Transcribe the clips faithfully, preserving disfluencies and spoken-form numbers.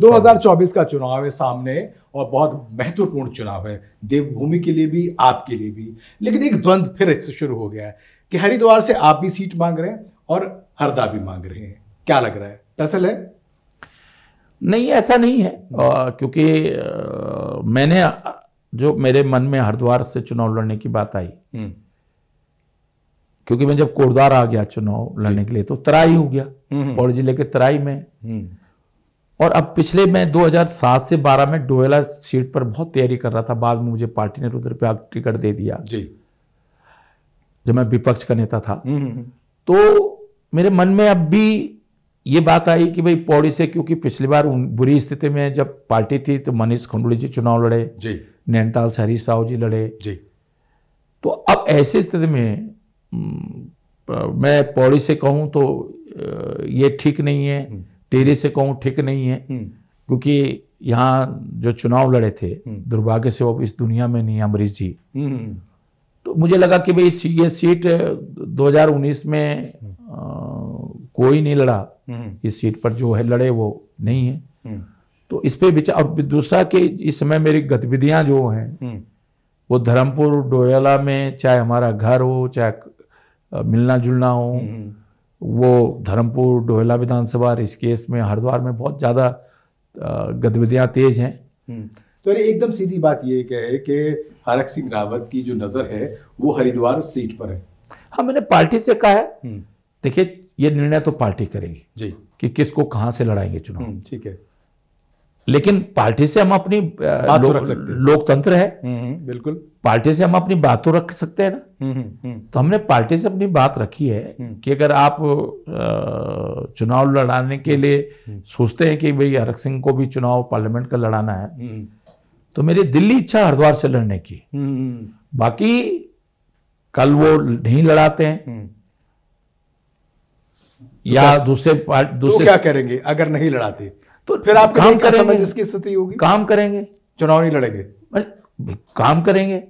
दो हज़ार चौबीस का चुनाव है सामने और बहुत महत्वपूर्ण चुनाव है देवभूमि के लिए भी, आपके लिए भी। लेकिन एक द्वंद्व फिर इससे शुरू हो गया है कि हरिद्वार से आप भी सीट मांग रहे हैं और हरदा भी मांग रहे हैं। क्या लग रहा है, टसल है? नहीं, ऐसा नहीं है। आ, क्योंकि आ, मैंने जो मेरे मन में हरिद्वार से चुनाव लड़ने की बात आई, क्योंकि मैं जब कोटद्वार आ गया चुनाव लड़ने के लिए तो तराई हो गया, पौड़ी जिले के तराई में। और अब पिछले मैं दो हज़ार सात से बारह में डोयला सीट पर बहुत तैयारी कर रहा था। बाद में मुझे पार्टी ने रुद्रप्रयाग टिकट दे दिया जी, जब मैं विपक्ष का नेता था। तो मेरे मन में अब भी ये बात आई कि भाई पौड़ी से, क्योंकि पिछली बार बुरी स्थिति में जब पार्टी थी तो मनीष खंडोड़ी जी चुनाव लड़े जी, नैनताल सहरी साहु जी लड़े जी। तो अब ऐसी स्थिति में मैं पौड़ी से कहूँ तो ये ठीक नहीं है, टेरे से कहूँ ठीक नहीं है, क्योंकि यहाँ जो चुनाव लड़े थे दुर्भाग्य से वो इस दुनिया में नहीं, अमरीश जी। तो मुझे लगा कि भाई ये सीट दो हज़ार उन्नीस में आ, कोई नहीं लड़ा, इस सीट पर जो है लड़े वो नहीं है। तो इस पे विचार। और दूसरा कि इस समय मेरी गतिविधियां जो हैं वो धर्मपुर डोयला में, चाहे हमारा घर हो, चाहे मिलना जुलना हो, वो धर्मपुर डोहेला विधानसभा, ऋषिकेश में, हरिद्वार में बहुत ज़्यादा गतिविधियां तेज हैं। तो अरे एकदम सीधी बात ये कहे कि हरक सिंह रावत की जो नज़र है वो हरिद्वार सीट पर है। हाँ, मैंने पार्टी से कहा है, देखिए ये निर्णय तो पार्टी करेगी जी कि किसको कहाँ से लड़ाएंगे चुनाव, ठीक है। लेकिन पार्टी से हम अपनी लो, तो लोकतंत्र है, बिल्कुल पार्टी से हम अपनी बात तो रख सकते हैं ना। हुँ, हुँ. तो हमने पार्टी से अपनी बात रखी है कि अगर आप आ, चुनाव लड़ाने के लिए सोचते हैं कि भाई हरक सिंह को भी चुनाव पार्लियामेंट का लड़ाना है, हुँ. तो मेरी दिल्ली इच्छा हरिद्वार से लड़ने की। हुँ. बाकी कल वो नहीं लड़ाते हैं हुँ. या दूसरे दूसरे क्या करेंगे अगर नहीं लड़ाते तो फिर आप काम करेंगे, इसकी स्थिति होगी, काम करेंगे, चुनाव नहीं लड़ेंगे, काम करेंगे।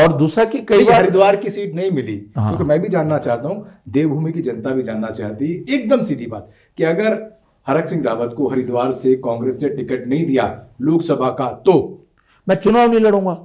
और दूसरा कि कई बार हरिद्वार की सीट नहीं मिली, हाँ। क्योंकि मैं भी जानना चाहता हूँ, देवभूमि की जनता भी जानना चाहती है एकदम सीधी बात कि अगर हरक सिंह रावत को हरिद्वार से कांग्रेस ने टिकट नहीं दिया लोकसभा का तो मैं चुनाव नहीं लड़ूंगा।